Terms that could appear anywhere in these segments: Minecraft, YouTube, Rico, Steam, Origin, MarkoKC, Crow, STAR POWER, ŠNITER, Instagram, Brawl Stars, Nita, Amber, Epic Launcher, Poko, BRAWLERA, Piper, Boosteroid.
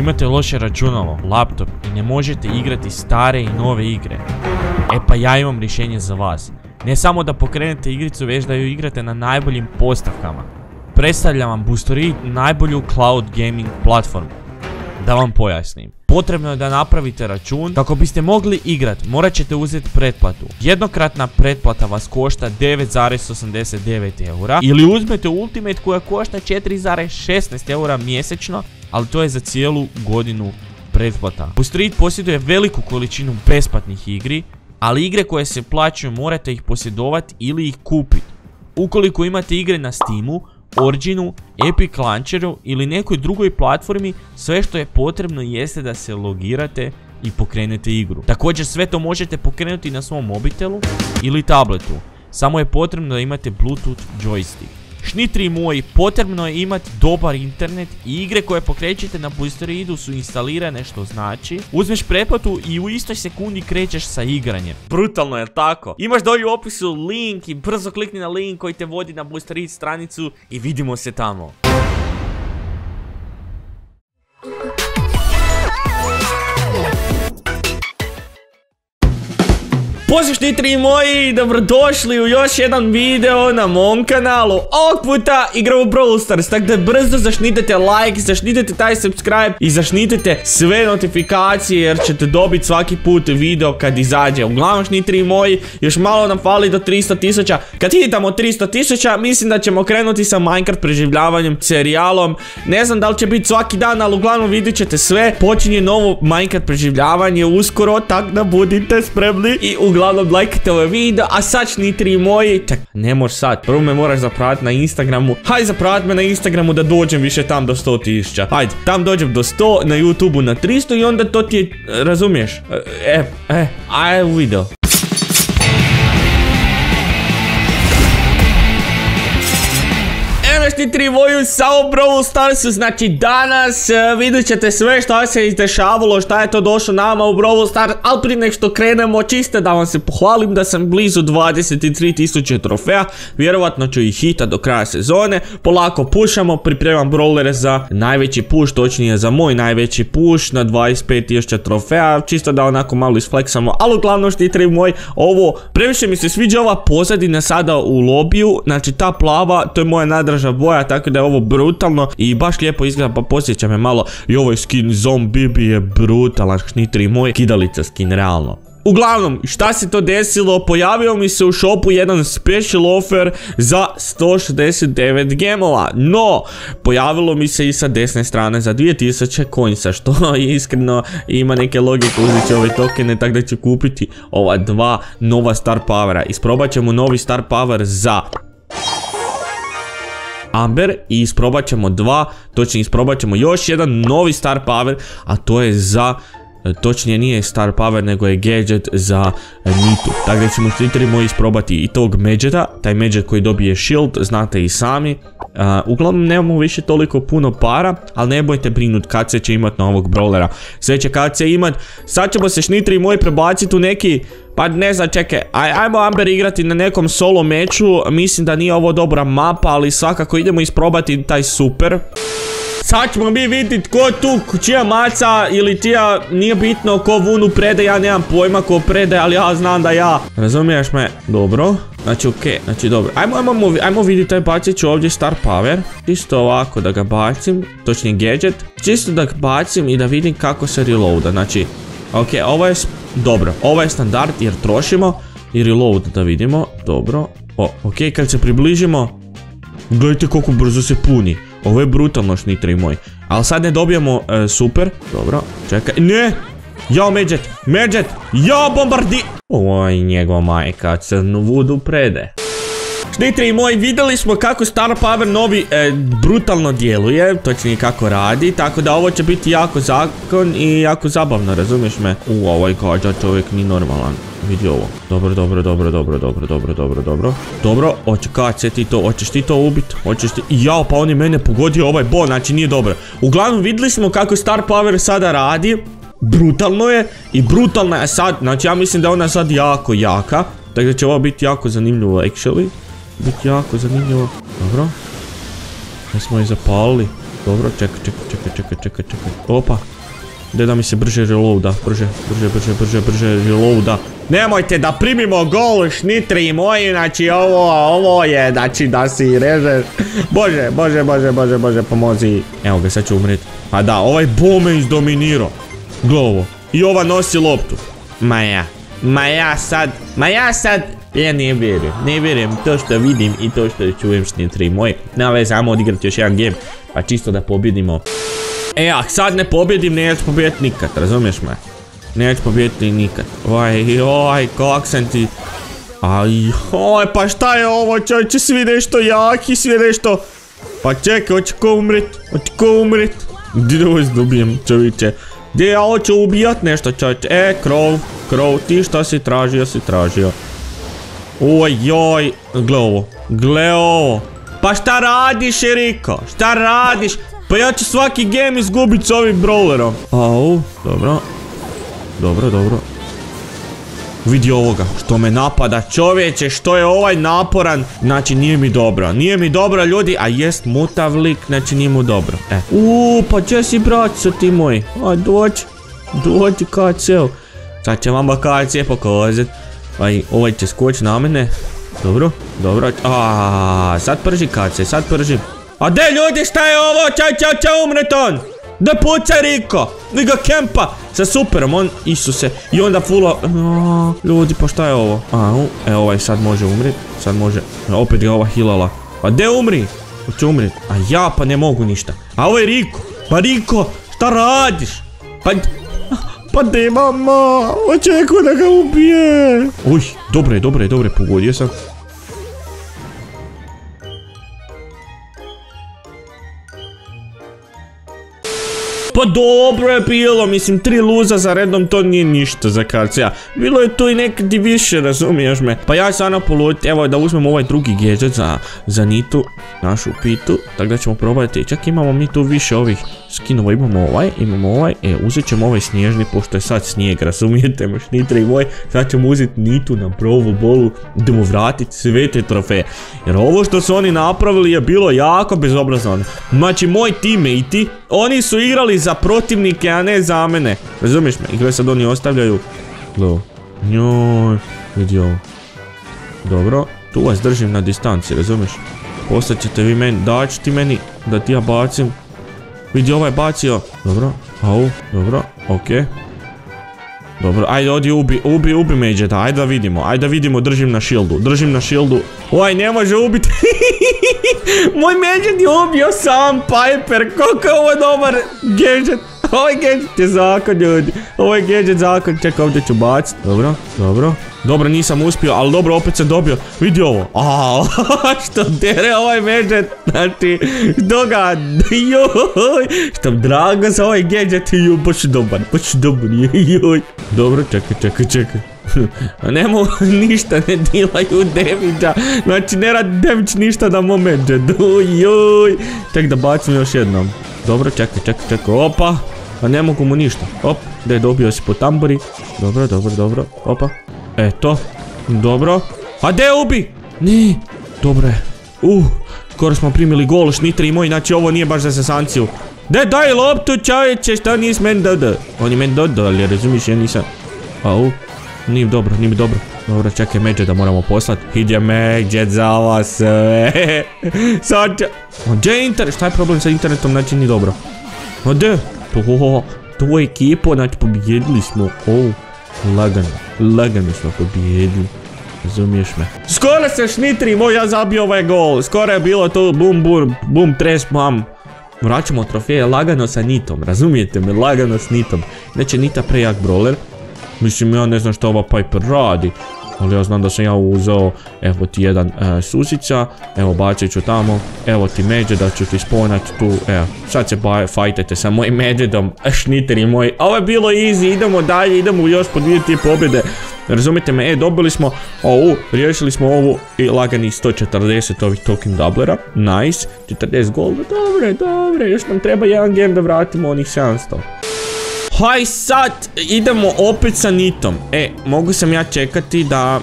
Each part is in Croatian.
Imate loše računalo, laptop i ne možete igrati stare i nove igre? E pa ja imam rješenje za vas. Ne samo da pokrenete igricu, već da ju igrate na najboljim postavkama. Predstavljam vam Boosteroid, najbolju cloud gaming platformu. Da vam pojasnim. Potrebno je da napravite račun. Kako biste mogli igrati, morat ćete uzeti pretplatu. Jednokratna pretplata vas košta 9,89 eura. Ili uzmete Ultimate koja košta 4,16 eura mjesečno, ali to je za cijelu godinu pretplata. Boosteroid posjeduje veliku količinu besplatnih igri, ali igre koje se plaćaju morate ih posjedovati ili ih kupiti. Ukoliko imate igre na Steamu, Originu, Epic Launcheru ili nekoj drugoj platformi, sve što je potrebno jeste da se logirate i pokrenete igru. Također sve to možete pokrenuti na svom mobitelu ili tabletu, samo je potrebno da imate Bluetooth joystick. Šnitri moji, potrebno je imati dobar internet i igre koje pokrećete na Boosteroidu su instalirane, što znači uzmeš pretplatu i u istoj sekundi krećeš sa igranjem. Brutalno je tako? Imaš dolje u opisu link i brzo klikni na link koji te vodi na Boosteroid stranicu i vidimo se tamo. Pozdrav šnitri moji, dobrodošli u još jedan video na mom kanalu. Ovog puta igra u Brawl Stars, tako da brzo zašnitite like, zašnitite taj subscribe i zašnitite sve notifikacije jer ćete dobiti svaki put video kad izađe. Uglavnom šnitri moji, još malo nam fali do 300 000. Kad hitamo 300 000, mislim da ćemo krenuti sa Minecraft preživljavanjem serijalom. Ne znam da li će biti svaki dan, ali uglavnom vidjet ćete sve. Počinje novo Minecraft preživljavanje uskoro, tako da budite spremni i uglavnom lajkajte ovaj video, a sad šnitri moji, ne moraš sad, prvo me moraš zapratiti na Instagramu, hajde zapratiti me na Instagramu da dođem više tam do 100 000, hajde, tam dođem do 100, na YouTubeu na 300 i onda to ti je, razumiješ, ajde u video. Šnitri moji, samo Brawl Starsu, znači danas vidjet ćete sve šta se izdešavalo, šta je to došlo nama u Brawl Stars, ali prije nek što krenemo, čiste da vam se pohvalim da sam blizu 23 000 trofeja, vjerovatno ću ih hita do kraja sezone, polako pušamo, pripremam brawlere za najveći push, točnije za moj najveći push na 25 000 trofeja, čisto da onako malo isfleksamo, ali uglavnom šnitri moji, ovo, previše mi se sviđa ova pozadina sada u lobiju, znači ta plava, to je moja najdraža boja, tako da je ovo brutalno i baš lijepo izgleda, pa posjeća me malo i ovaj skin zombi bi je brutalan šnitri moj, kidalica skin realno. Uglavnom, šta se to desilo, pojavio mi se u shopu jedan special offer za 169 gemova, no, pojavilo mi se i sa desne strane za 2000 coinsa, što iskreno ima neke logike, uzet ću ove tokene, tako da ću kupiti ova dva nova star powera, isprobat ćemo novi star power za Amber i isprobat ćemo dva, točnije isprobat ćemo još jedan novi star power, a to je za, točnije nije star power nego je gadget za Nitu. Tako da ćemo štitri moji isprobati i tog gadgeta, taj gadget koji dobije shield, znate i sami. Uglavnom nemamo više toliko puno para, ali ne bojte brinut, kad se će imat novog brawlera, sve će kad se imat. Sad ćemo se šnitri moji prebaciti u neki, pa ne znam, čekaj, ajmo Amber igrati na nekom solo meču, mislim da nije ovo dobra mapa, ali svakako idemo isprobati taj super. Sad ćemo mi vidjeti ko tu, čija maca ili čija, nije bitno ko vunu prede, ja nemam pojma ko prede, ali ja znam da ja. Razumiješ me? Dobro. Znači okej, znači dobro. Ajmo vidjeti taj, bacit ću ovdje star power. Čisto ovako da ga bacim, točnije gadget. Čisto da ga bacim i da vidim kako se reloada, znači. Okej, ovo je, dobro, ovo je standard jer trošimo. I reload da vidimo, dobro. O, okej, kad se približimo, gledajte koliko brzo se puni. Ovo je brutalno šnitri moji. Ali sad ne dobijamo super. Dobro, čekaj. Ne! Jao međet! Međet! Jao bombardi! Oj, njegova majka, crnu vudu prede. Šnitri moji, vidjeli smo kako star power novi brutalno djeluje, točnije kako radi, tako da ovo će biti jako zakon i jako zabavno, razumiješ me? U, ovaj gađa čovjek nije normalan. Vidi ovo. Dobro, dobro, dobro, dobro, dobro, dobro, dobro, dobro. Dobro, očekaj se ti to, hoćeš ti to ubit, hoćeš ti... Jao, pa on je mene pogodio ovaj bol, znači nije dobro. Uglavnom, vidjeli smo kako star power sada radi, brutalno je i brutalna je sad, znači ja mislim da je ona sad jako jaka, tako da će ovo biti jako zanimljivo actually. Biti jako zanimljivo. Dobro. Mi smo je zapalili. Dobro, čekaj. Opa. Gdje da mi se brže reloada, brže reloada. Nemojte da primimo gol, šnitri moji, znači ovo je, znači da si režeš. Bože, pomozi. Evo ga, sad ću umrit. Pa da, ovaj bome izdominirao. Glovo. I ova nosi loptu. Ma ja sad. Ja ne vjerujem to što vidim i to što čujem, šnitri moji. Ne vez, ajmo odigrati još jedan game. Pa čisto da pobjedimo. E, a sad ne pobjedim, neću pobjediti nikad, razumiješ me? Neću pobjediti nikad. Oj, kak sam ti... Oj, pa šta je ovo, čovječe, svi nešto jaki, svi nešto... Pa čekaj, hoće ko umrit? Gdje ovo izdubijem, čovječe? Gdje ja hoću ubijat nešto, čovječe? E, Crow, ti šta si tražio, Oj, gle ovo. Pa šta radiš, Rico? Pa ja ću svaki game izgubit s ovim brawlerom. Au, dobro. Vidi ovoga, što me napada, čovječe, što je ovaj naporan. Znači, nije mi dobro, ljudi, a jest mutav lik, znači nije mu dobro. Pa če si, braćo ti moji? Aj, dođi KC-u. Sad će vama KC pokazat. Aj, ovaj će skoč na mene. Dobro, sad prži KC. A de ljudi, šta je ovo? Ča umret on! Da puca Rico! I ga kempa! Sa superom, on Isuse. I onda fulla... Ljudi, pa šta je ovo? E, ovaj sad može umrit. Opet ga ova hilala. A de umri? Hoće umrit. A ja pa ne mogu ništa. A ovo je Rico. Pa Rico, šta radiš? Pa de mama! Očekuj da ga ubije! Uj, dobro je, pogodio sam. Pa dobro je bilo, mislim, 3 luza za redom, to nije ništa za KC-a. Bilo je tu i nekad i više, razumiješ me. Pa ja sam napoluti, evo da uzmem ovaj drugi gadget za Nitu, našu pitu. Tako da ćemo probati, čak imamo mi tu više ovih skinova, imamo ovaj. E, uzet ćemo ovaj snježni, pošto je sad snijeg, razumijete me, šnitri i moj. Sad ćemo uzeti Nitu na provu bolu, idemo vratiti sve te trofeje. Jer ovo što su oni napravili je bilo jako bezobrazno. Znači, moji teammate-i, oni su igrali za protivnike, a ne za mene. Razumiješ me? I gledaj sad oni ostavljaju. Gledaj. Njoj. Vidi ovo. Dobro. Tu vas držim na distanci, razumiješ? Postat ćete vi meni. Daći ti meni. Da ti ja bacim. Vidi ovaj bacio. Dobro. Au. Dobro. Okej. Dobro. Ajde odi ubi međeta. Ajde da vidimo. Držim na shieldu. Oj, ne može ubiti. Moj gadget je ubio sam Piper, koliko je ovo dobar gadget. Ovaj gadget je zakon, ljudi. Čekaj, ovdje ću bacit. Dobro, nisam uspio, ali dobro, opet sam dobio. Vidi ovo. Aaaa, što dere ovaj gadget. Znači, što ga, joj. Što drago za ovaj gadget, joj, baš dobar, joj. Dobro, čekaj. Nemo ništa ne dilaju damage-a. Znači ne radi damage ništa na mom gadgetu. Joj. Tek da bacim još jednom. Dobro, čekaj. Opa. A ne mogu mu ništa. Op. Da je dobio si po tamburi. Dobro. Opa. Eto. Dobro. A de ubi. Ni. Dobro je. Skoro smo primili gol, šnitri moji. Znači ovo nije baš za sesanciju. De daj loptu čovječe. Šta nisi meni dodao? On je meni dodao, ali razumiš, ja nisam. Nije dobro. Dobro, čekaj, međe da moramo poslati. Ide međe za vas sve. Sad će... Gdje je internet? Šta je problem sa internetom? Znači, nije dobro. Gdje? To je ekipo, znači, pobjedili smo. Lagano smo pobjedili. Razumiješ me? Skoro se šnitri, moj, ja zabio ovaj gol. Skoro je bilo to bum, tres, mam. Vraćamo trofeje lagano sa Nitom. Razumijete me? Lagano s Nitom. Znači, Nita prejak brawler. Mislim, ja ne znam što ova Piper radi, ali ja znam da sam ja uzeo, evo ti jedan susica, evo bacit ću tamo, evo ti međe da ću ti sponat tu, evo, sad se fajtajte sa mojim međedom, šniteri moji, ovo je bilo easy, idemo dalje, idemo još po 2-3 pobjede, razumijete me, dobili smo ovu, riješili smo ovu i lagani 140 ovih token doublera, nice, 40 golda, dobre, još nam treba jedan game da vratimo onih 700. Haj sad, idemo opet sa Nitom. Mogu sam ja čekati da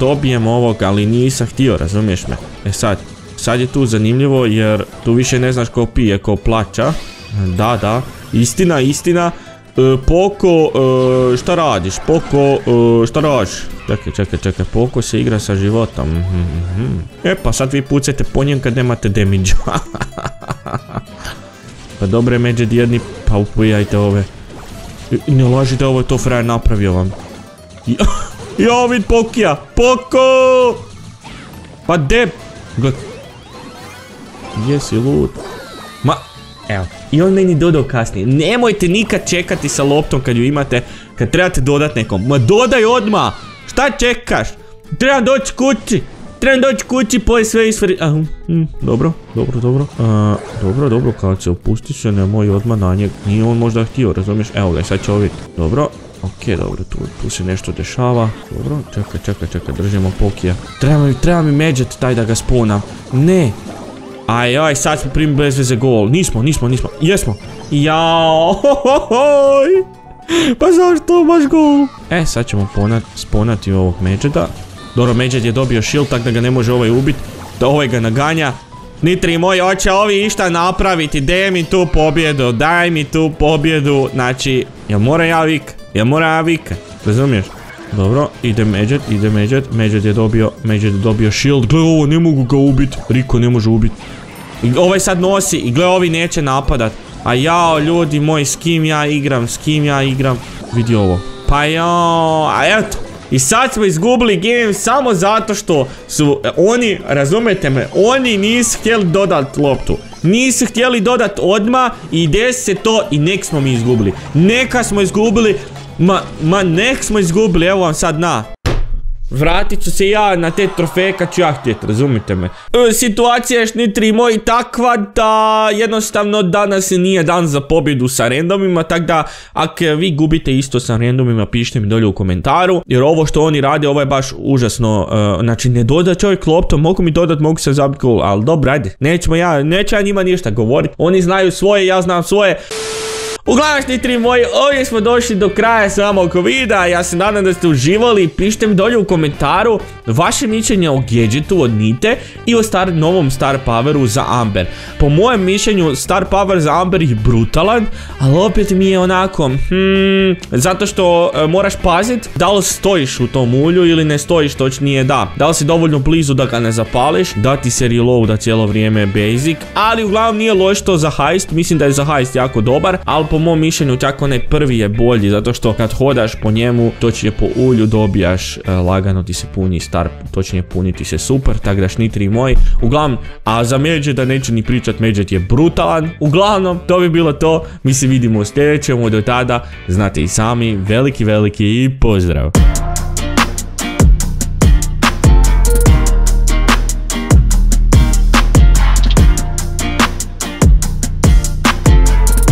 dobijem ovog, ali nisam htio, razumiješ me? E sad, Sad je tu zanimljivo jer tu više ne znaš ko pije, ko plaća. Da, da, istina, istina. Poko, šta radiš? Poko, šta radiš? Čekaj, čekaj, čekaj, Poko se igra sa životom. E pa sad vi pucajte po njem kad nemate damage. Pa dobre međe jedni, pa upijajte ove. Ne lažite, ovo je to frajer napravio vam. Jo, vid Pokija, Poko! Pa de... Jesi lud? Ma... Evo, i on meni dodao kasnije. Nemojte nikad čekati sa loptom kad ju imate, kad trebate dodat nekom. Ma dodaj odmah! Šta čekaš? Trebam doći kući! Trebam doći kući, poje sve isfri... Dobro, dobro, dobro. Dobro, dobro, kad se opustiš, nemoj odmah na njeg. Nije on možda htio, razumiješ? Evo ga, sad će ovdje. Dobro. Ok, dobro, tu se nešto dešava. Dobro, čekaj, čekaj, čekaj, držimo Pokija. Treba mi međet taj da ga sponam. Ne! Aj, aj, sad smo primili bez veze gol. Nismo, nismo, nismo. Jesmo. Jao, hohohoj. Pa zašto baš gol? E, sad ćemo sponati ovog Međeda. Dobro, Međed je dobio shield, tako da ga ne može ovaj ubit. Da ovaj ga naganja. Nitri moj, hoće ovi išta napraviti. Daj mi tu pobjedu, daj mi tu pobjedu. Znači, jel moram ja vika? Jel moram ja vika? Razumiješ? Dobro, ide Međed, ide Međed. Međed je dobio shield. Gle, ovo ne mogu ga ubit. Rico ne može ubit. Ovaj sad nosi i gle, ovi neće napadat. A jao, ljudi moji, s kim ja igram, s kim ja igram. Vidi ovo. Pa jao, a eto. I sad smo izgubili game samo zato što su oni, razumete me, oni nisu htjeli dodat loptu. Nisu htjeli dodat odmah i desi se to i nek smo mi izgubili. Neka smo izgubili. Ma nek smo izgubili, evo vam sad na. Vratit ću se ja na te trofeje kad ću ja htjeti, razumite me. Situacija je šnitri moji takva da jednostavno danas nije dan za pobjedu sa randomima. Tako da ako vi gubite isto sa randomima, pišite mi dolje u komentaru. Jer ovo što oni rade, ovo je baš užasno. Znači ne doda čovjek loptom, mogu mi dodat, mogu se zabiti gol. Ali dobro, ajde, neću ja njima ništa govoriti. Oni znaju svoje, ja znam svoje. Uglavnom šnitri moji, ovdje smo došli do kraja samog videa, ja se nadam da ste uživali, pišite mi dolje u komentaru vaše mišljenje o gadgetu od Nite i o novom Star Poweru za Amber. Po mojem mišljenju Star Power za Amber je brutalan, ali opet mi je onako, zato što moraš pazit da li stojiš u tom ulju ili ne stojiš, točnije da li si dovoljno blizu da ga ne zapališ, da ti se reloada cijelo vrijeme basic, ali uglavnom nije loš to za heist, mislim da je za heist jako dobar, ali po mom mišljenju čak onaj prvi je bolji zato što kad hodaš po njemu, točnije po ulju dobijaš, lagano ti se puni star, točnije puni ti se super, tak da šnitri moji, uglavnom, a za Međeda neću ni pričat, Međed je brutalan, uglavnom, to bi bilo to, mi se vidimo u sljedećem, do tada, znate i sami, veliki, veliki pozdrav!